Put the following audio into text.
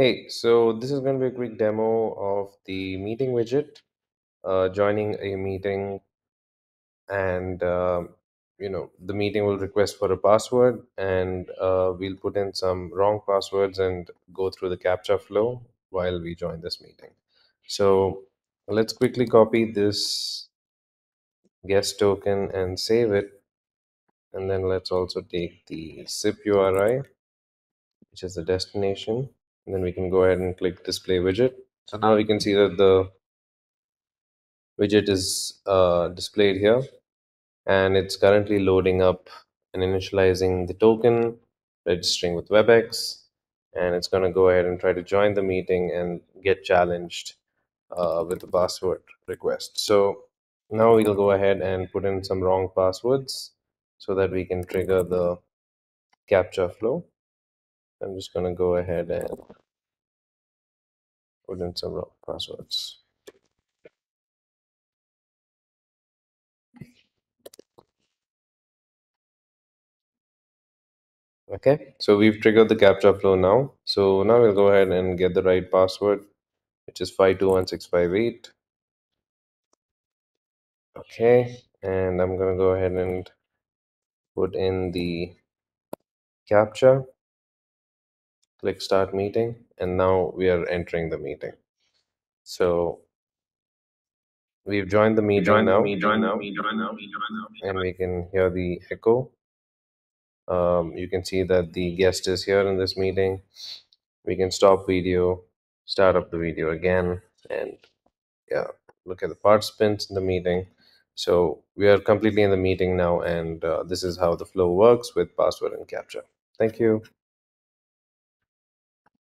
Hey, so this is going to be a quick demo of the meeting widget, joining a meeting, and the meeting will request for a password, and we'll put in some wrong passwords and go through the CAPTCHA flow while we join this meeting. So let's quickly copy this guest token and save it, and then let's also take the SIP URI, which is the destination. And then we can go ahead and click display widget. So now we can see that the widget is displayed here, and it's currently loading up and initializing the token, registering with WebEx, and it's going to go ahead and try to join the meeting and get challenged with the password request. So now we'll go ahead and put in some wrong passwords so that we can trigger the CAPTCHA flow. I'm just going to go ahead and put in some wrong passwords. Okay, so we've triggered the CAPTCHA flow now. So now we'll go ahead and get the right password, which is 521658. Okay, and I'm going to go ahead and put in the CAPTCHA. Click start meeting, and now we are entering the meeting. So we've joined the meeting now, and we can hear the echo. You can see that the guest is here in this meeting. We can stop video, start up the video again, and yeah, look at the participants in the meeting. So we are completely in the meeting now, and this is how the flow works with password and CAPTCHA. Thank you.